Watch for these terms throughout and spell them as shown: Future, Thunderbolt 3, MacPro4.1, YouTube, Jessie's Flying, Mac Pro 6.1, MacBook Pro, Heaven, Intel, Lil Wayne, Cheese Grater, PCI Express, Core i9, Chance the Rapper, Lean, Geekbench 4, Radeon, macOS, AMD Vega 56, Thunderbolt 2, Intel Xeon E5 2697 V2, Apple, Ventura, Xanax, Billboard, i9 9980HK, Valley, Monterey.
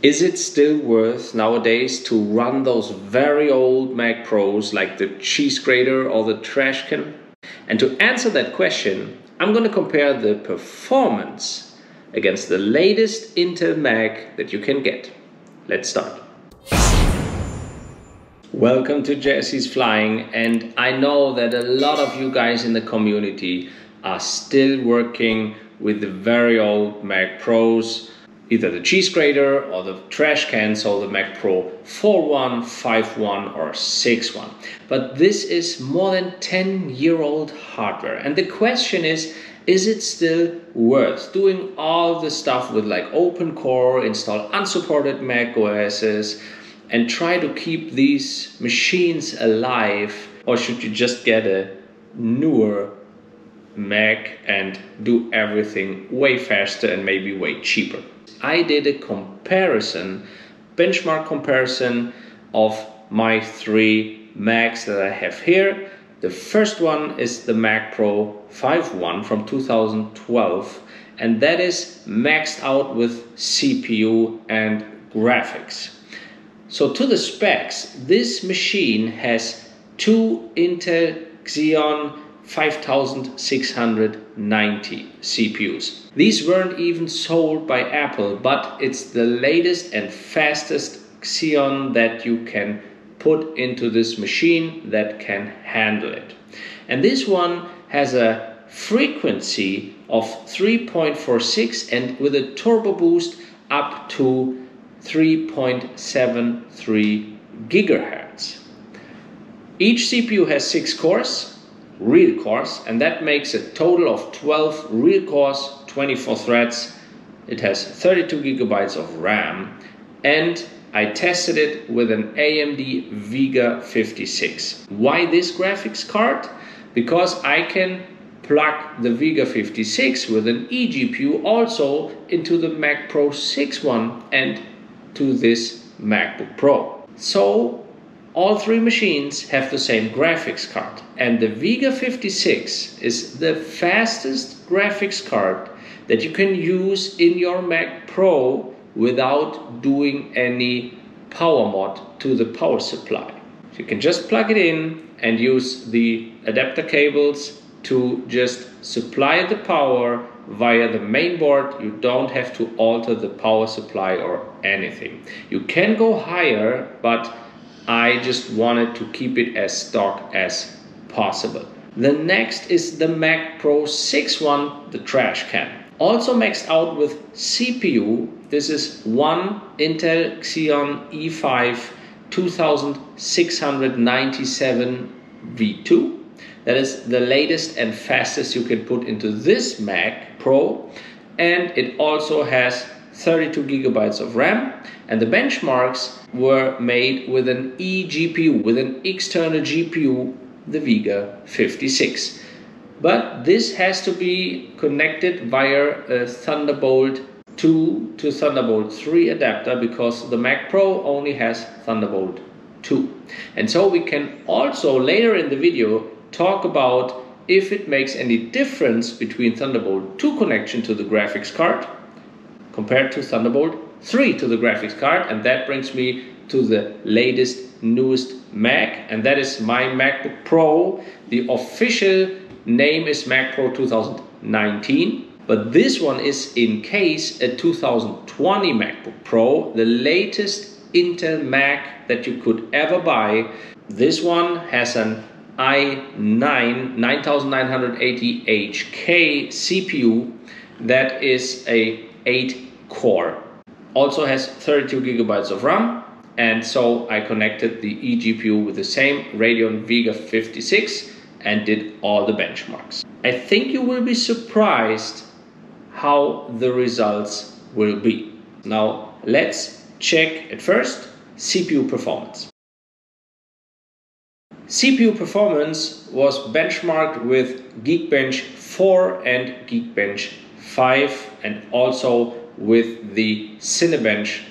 Is it still worth nowadays to run those very old Mac Pros like the cheese grater or the trash can? And to answer that question, I'm going to compare the performance against the latest Intel Mac that you can get. Let's start. Welcome to Jessie's Flying, and I know that a lot of you guys in the community are still working with the very old Mac Pros, either the cheese grater or the trash can, so the Mac Pro 4.1, 5.1 or 6.1. But this is more than 10-year-old hardware, and the question is it still worth doing all the stuff with like Open Core, install unsupported Mac OSs, and try to keep these machines alive? Or should you just get a newer Mac and do everything way faster and maybe way cheaper? I did a comparison, benchmark comparison of my three Macs that I have here. The first one is the Mac Pro 5.1 from 2012, and that is maxed out with CPU and graphics. So to the specs, this machine has two Intel Xeon 5690 CPUs. These weren't even sold by Apple, but it's the latest and fastest Xeon that you can put into this machine that can handle it. And this one has a frequency of 3.46 and with a turbo boost up to 3.73 gigahertz. Each CPU has 6 cores, real cores, and that makes a total of 12 real cores, 24 threads. It has 32 gigabytes of RAM, and I tested it with an AMD Vega 56. Why this graphics card? Because I can plug the Vega 56 with an eGPU also into the Mac Pro 6.1 and to this MacBook Pro. So all three machines have the same graphics card, and the Vega 56 is the fastest graphics card that you can use in your Mac Pro without doing any power mod to the power supply. You can just plug it in and use the adapter cables to just supply the power via the main board. You don't have to alter the power supply or anything. You can go higher, but I just wanted to keep it as stock as possible. The next is the Mac Pro 6.1, the trash can. Also maxed out with CPU, this is one Intel Xeon E5 2697 V2. That is the latest and fastest you can put into this Mac Pro, and it also has 32 gigabytes of RAM, and the benchmarks were made with an eGPU, with an external GPU, the Vega 56. But this has to be connected via a Thunderbolt 2 to Thunderbolt 3 adapter because the Mac Pro only has Thunderbolt 2. And so we can also later in the video talk about if it makes any difference between Thunderbolt 2 connection to the graphics card compared to Thunderbolt 3 to the graphics card. And that brings me to the latest, newest Mac, and that is my MacBook Pro. The official name is Mac Pro 2019, but this one is in case a 2020 MacBook Pro, the latest Intel Mac that you could ever buy. This one has an i9 9980HK CPU that is a 8-core. Also has 32 gigabytes of RAM, and so I connected the eGPU with the same Radeon Vega 56 and did all the benchmarks. I think you will be surprised how the results will be. Now let's check at first CPU performance. CPU performance was benchmarked with Geekbench 4 and Geekbench 5, and also with the Cinebench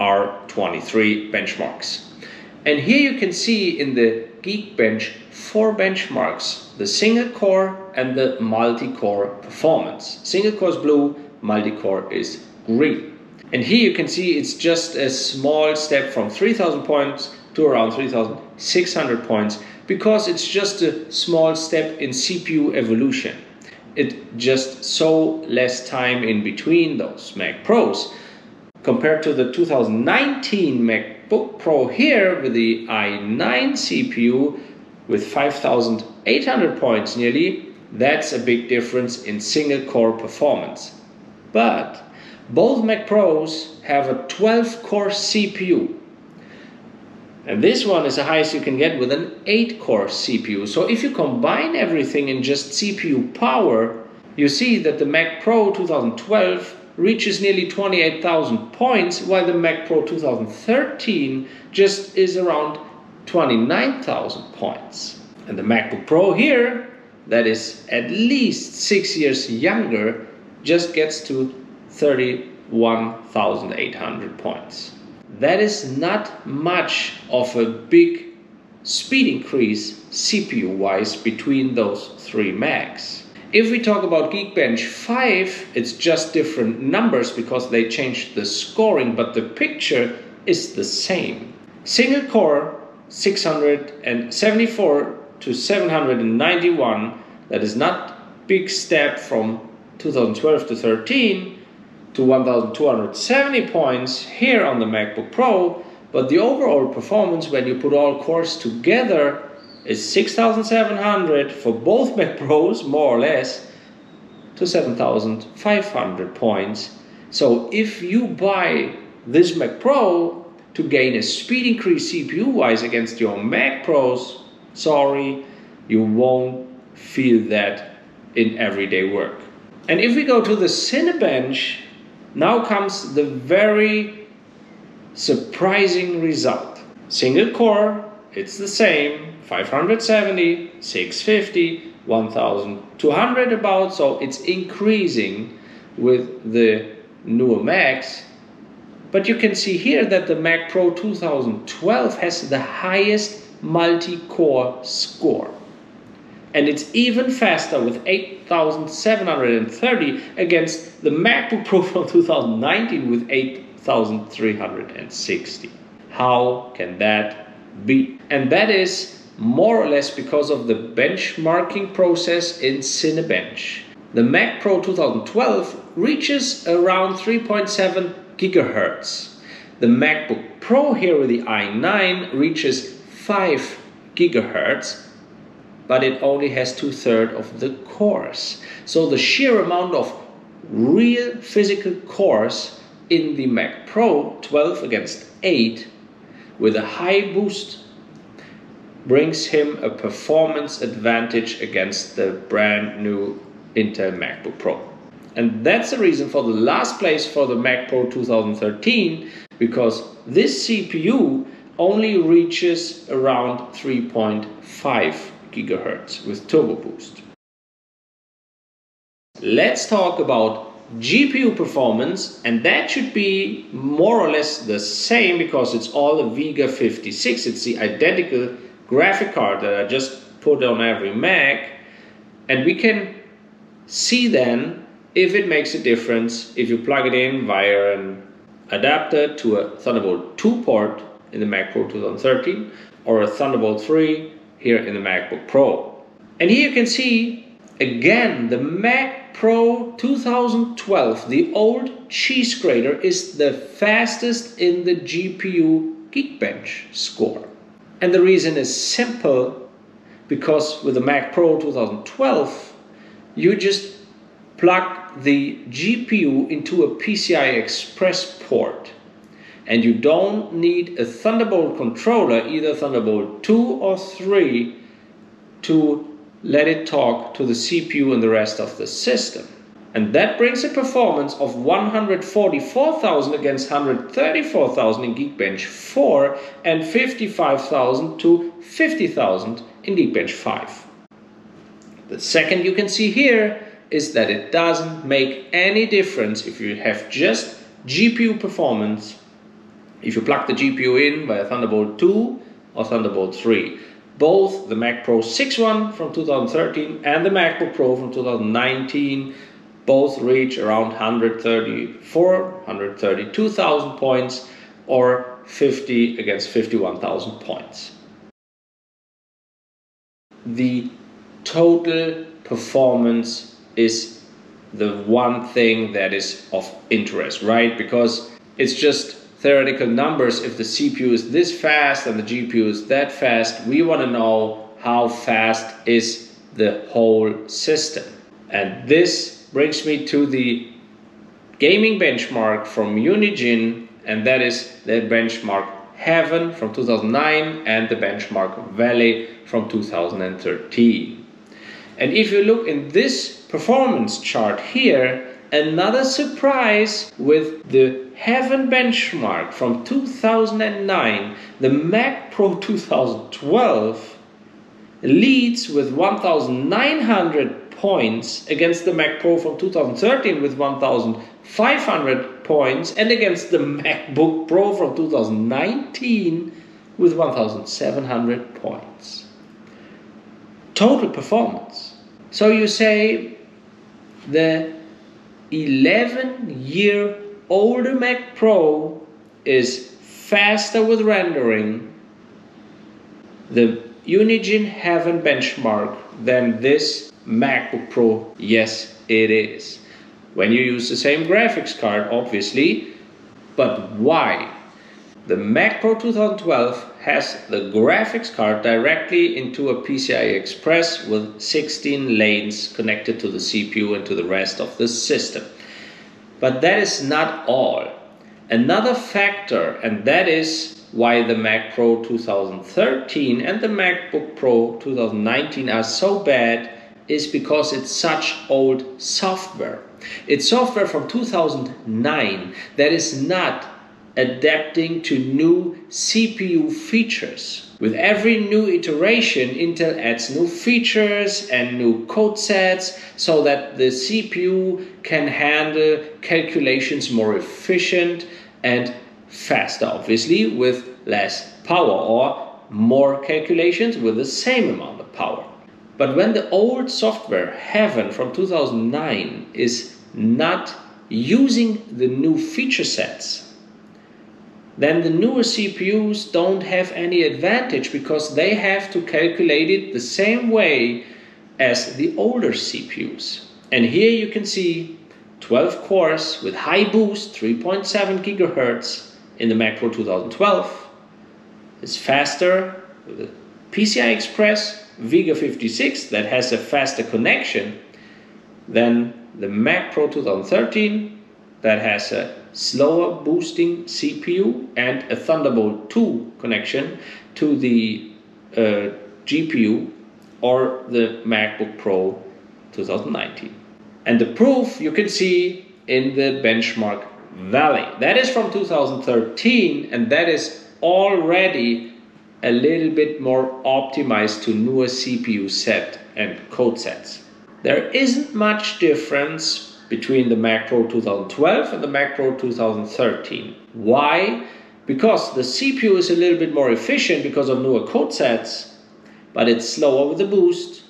R23 benchmarks. And here you can see in the Geekbench 4 benchmarks the single core and the multi-core performance. Single core is blue, multi-core is green. And here you can see it's just a small step from 3,000 points to around 3,600 points because it's just a small step in CPU evolution. It just saw less time in between those Mac Pros. Compared to the 2019 MacBook Pro here with the i9 CPU with 5,800 points nearly, that's a big difference in single core performance. But both Mac Pros have a 12-core CPU. And this one is the highest you can get with an 8-core CPU. So if you combine everything in just CPU power, you see that the Mac Pro 2012 reaches nearly 28,000 points, while the Mac Pro 2013 just is around 29,000 points. And the MacBook Pro here, that is at least 6 years younger, just gets to 31,800 points. That is not much of a big speed increase CPU-wise between those three Macs. If we talk about Geekbench 5, it's just different numbers because they changed the scoring, but the picture is the same. Single core 674 to 791, that is not big step from 2012 to 13 to 1,270 points here on the MacBook Pro, but the overall performance when you put all cores together is 6,700 for both Mac Pros, more or less, to 7,500 points. So if you buy this Mac Pro to gain a speed increase CPU-wise against your Mac Pros, sorry, you won't feel that in everyday work. And if we go to the Cinebench, now comes the very surprising result. Single core, it's the same, 570, 650, 1,200 about, so it's increasing with the newer Macs. But you can see here that the Mac Pro 2012 has the highest multi-core score. And it's even faster with 8,730 against the MacBook Pro from 2019 with 8,360. How can that be? And that is more or less because of the benchmarking process in Cinebench. The Mac Pro 2012 reaches around 3.7 gigahertz. The MacBook Pro here with the i9 reaches 5 gigahertz. But it only has 2/3 of the cores. So the sheer amount of real physical cores in the Mac Pro 12 against 8 with a high boost brings him a performance advantage against the brand new Intel MacBook Pro. And that's the reason for the last place for the Mac Pro 2013, because this CPU only reaches around 3.5 gigahertz with turbo boost. Let's talk about GPU performance, and that should be more or less the same because it's all a Vega 56. It's the identical graphic card that I just put on every Mac, and we can see then if it makes a difference if you plug it in via an adapter to a Thunderbolt 2 port in the Mac Pro 2013 or a Thunderbolt 3 here in the MacBook Pro. And here you can see again the Mac Pro 2012, the old cheese grater, is the fastest in the GPU Geekbench score. And the reason is simple, because with the Mac Pro 2012 you just plug the GPU into a PCI Express port. And you don't need a Thunderbolt controller, either Thunderbolt 2 or 3, to let it talk to the CPU and the rest of the system. And that brings a performance of 144,000 against 134,000 in Geekbench 4 and 55,000 to 50,000 in Geekbench 5. The second you can see here is that it doesn't make any difference if you have just GPU performance if you plug the GPU in via Thunderbolt 2 or Thunderbolt 3. Both the Mac Pro 6.1 from 2013 and the MacBook Pro from 2019 both reach around 134, 132,000 points, or 50 against 51,000 points. The total performance is the one thing that is of interest, right? Because it's just theoretical numbers. If the CPU is this fast and the GPU is that fast, we want to know how fast is the whole system. And this brings me to the gaming benchmark from Unigine, and that is the benchmark Heaven from 2009 and the benchmark Valley from 2013. And if you look in this performance chart here, another surprise with the Heaven benchmark from 2009, the Mac Pro 2012 leads with 1,900 points against the Mac Pro from 2013 with 1,500 points, and against the MacBook Pro from 2019 with 1,700 points. Total performance. So you say the 11-year-older Mac Pro is faster with rendering, the Unigine Heaven benchmark, than this MacBook Pro. Yes, it is. When you use the same graphics card, obviously. But why? The Mac Pro 2012 has the graphics card directly into a PCI Express with 16 lanes connected to the CPU and to the rest of the system. But that is not all. Another factor, and that is why the Mac Pro 2013 and the MacBook Pro 2019 are so bad, is because it's such old software. It's software from 2009 that is not adapting to new CPU features. With every new iteration, Intel adds new features and new code sets so that the CPU can handle calculations more efficient and faster, obviously, with less power, or more calculations with the same amount of power. But when the old software, Heaven from 2009, is not using the new feature sets, then the newer CPUs don't have any advantage because they have to calculate it the same way as the older CPUs. And here you can see 12 cores with high boost, 3.7 GHz in the Mac Pro 2012. It's faster with the PCI Express Vega 56 that has a faster connection than the Mac Pro 2013 that has a slower boosting CPU and a Thunderbolt 2 connection to the GPU, or the MacBook Pro 2019. And the proof you can see in the benchmark Valley. That is from 2013, and that is already a little bit more optimized to newer CPU set and code sets. There isn't much difference between the Mac Pro 2012 and the Mac Pro 2013. Why? Because the CPU is a little bit more efficient because of newer code sets, but it's slower with the boost,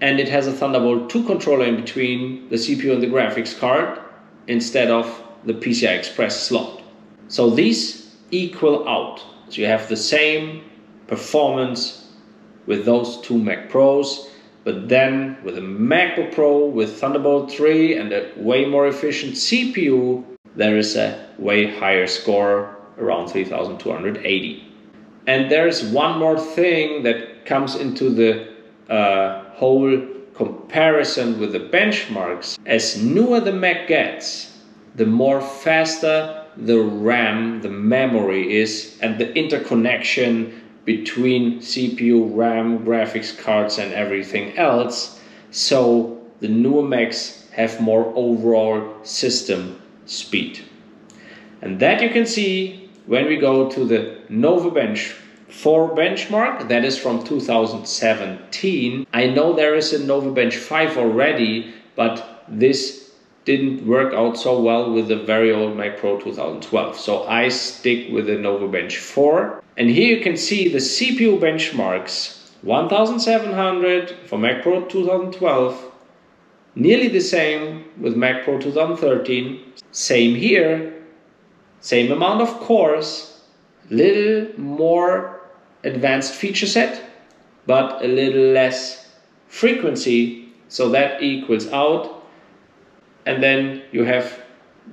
and it has a Thunderbolt 2 controller in between the CPU and the graphics card instead of the PCI Express slot. So these equal out. So you have the same performance with those two Mac Pros, but then with a MacBook Pro with Thunderbolt 3 and a way more efficient CPU, there is a way higher score, around 3280. And there's one more thing that comes into the whole comparison with the benchmarks. As newer the Mac gets, the more faster the RAM, the memory is, and the interconnection between CPU, RAM, graphics cards, and everything else. So the newer Macs have more overall system speed. And that you can see when we go to the NovaBench 4 benchmark, that is from 2017. I know there is a NovaBench 5 already, but this didn't work out so well with the very old Mac Pro 2012. So I stick with the NovaBench 4. And here you can see the CPU benchmarks. 1,700 for Mac Pro 2012, Nearly the same with Mac Pro 2013. Same here, same amount of cores, little more advanced feature set, but a little less frequency, so that equals out. And then you have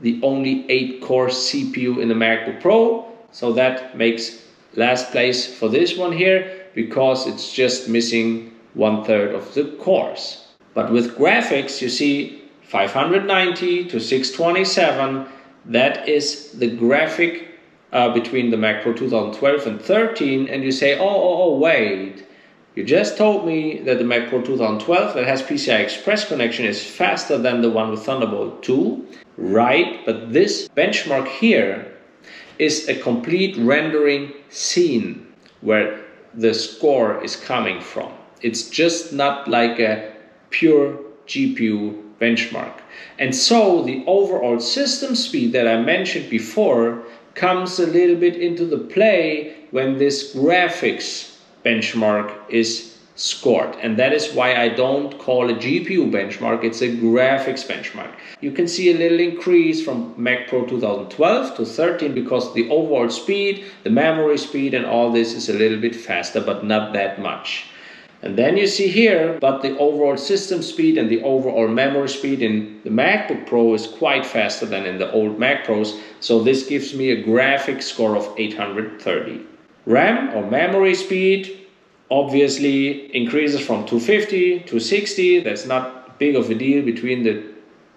the only 8-core CPU in the MacBook Pro, so that makes last place for this one here, because it's just missing 1/3 of the cores. But with graphics, you see 590 to 627, that is the graphic between the Mac Pro 2012 and 13, and you say, oh, wait, you just told me that the Mac Pro 2012 that has PCI Express connection is faster than the one with Thunderbolt 2, right? But this benchmark here is a complete rendering scene where the score is coming from. It's just not like a pure GPU benchmark. And so the overall system speed that I mentioned before comes a little bit into the play when this graphics benchmark is scored. And that is why I don't call a GPU benchmark, it's a graphics benchmark. You can see a little increase from Mac Pro 2012 to 13 because the overall speed, the memory speed and all this is a little bit faster, but not that much. And then you see here, but the overall system speed and the overall memory speed in the MacBook Pro is quite faster than in the old Mac Pros. So this gives me a graphic score of 830. RAM or memory speed obviously increases from 250 to 60. That's not big of a deal between the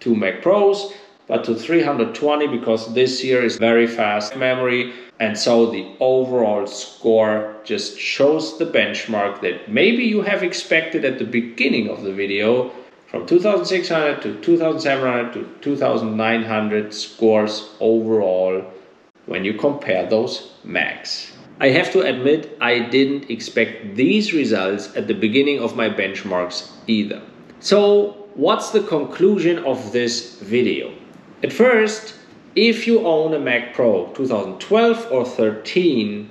two Mac Pros, but to 320 because this here is very fast memory. And so the overall score just shows the benchmark that maybe you have expected at the beginning of the video, from 2600 to 2700 to 2900 scores overall when you compare those Macs. I have to admit, I didn't expect these results at the beginning of my benchmarks either. So what's the conclusion of this video? At first, if you own a Mac Pro 2012 or 13,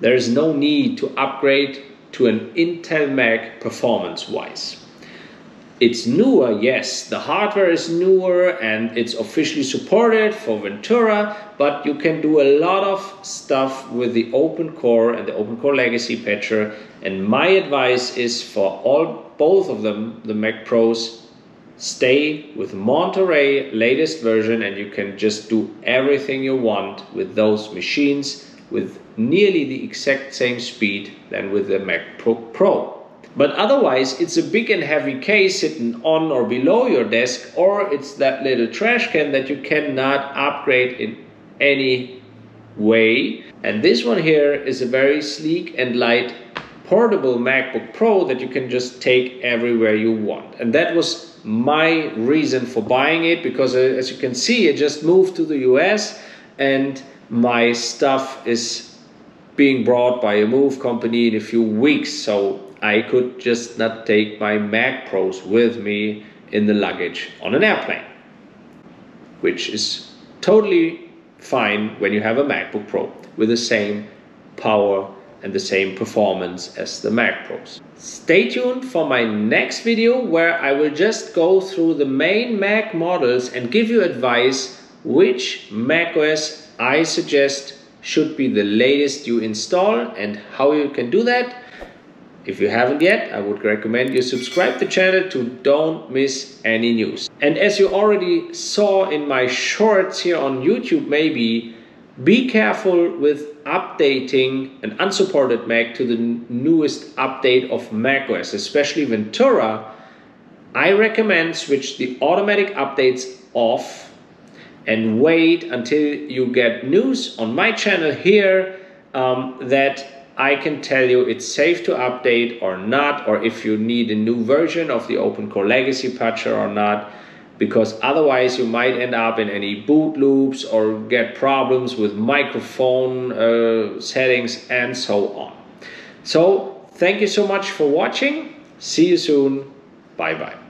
there is no need to upgrade to an Intel Mac performance-wise. It's newer, yes, the hardware is newer and it's officially supported for Ventura, but you can do a lot of stuff with the Open Core and the Open Core Legacy Patcher. And my advice is for both of them, the Mac Pros, stay with Monterey latest version and you can just do everything you want with those machines with nearly the exact same speed than with the MacBook Pro. But otherwise it's a big and heavy case sitting on or below your desk, or it's that little trash can that you cannot upgrade in any way. And this one here is a very sleek and light portable MacBook Pro that you can just take everywhere you want. And that was my reason for buying it, because as you can see, I just moved to the US and my stuff is being brought by a move company in a few weeks, so I could just not take my Mac Pros with me in the luggage on an airplane, which is totally fine when you have a MacBook Pro with the same power and the same performance as the Mac Pros. Stay tuned for my next video where I will just go through the main Mac models and give you advice which macOS I suggest should be the latest you install and how you can do that. If you haven't yet, I would recommend you subscribe the channel to don't miss any news. And as you already saw in my shorts here on YouTube maybe, be careful with updating an unsupported Mac to the newest update of macOS, especially Ventura. I recommend switch the automatic updates off and wait until you get news on my channel here that I can tell you it's safe to update or not, or if you need a new version of the Open Core Legacy Patcher or not. Because otherwise you might end up in any boot loops or get problems with microphone settings and so on. So thank you so much for watching. See you soon. Bye bye.